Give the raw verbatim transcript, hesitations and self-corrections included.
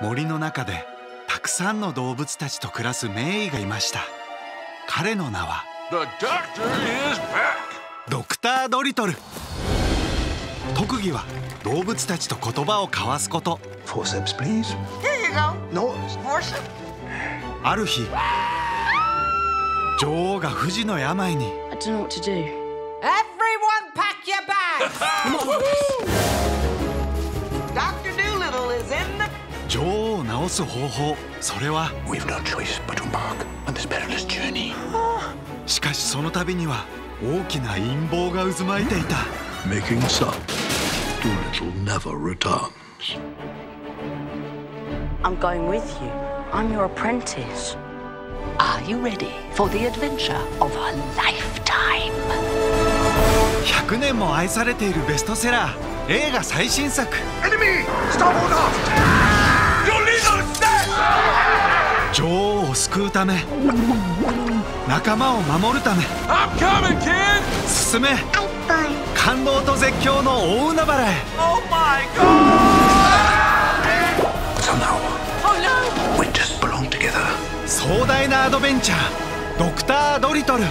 森の中でたくさんの動物たちと暮らす名医がいました。彼の名はドクター・ドリトル。特技は動物たちと言葉を交わすこと。ある日、女王が不治の病に。女王を治す方法、それはしかしその度には大きな陰謀が渦巻いていた。ひゃくねんも愛されているベストセラー、映画最新作。女王を救うため、仲間を守るため、進め、感動と絶叫の大海原へ。壮大なアドベンチャー、ドクター・ドリトル。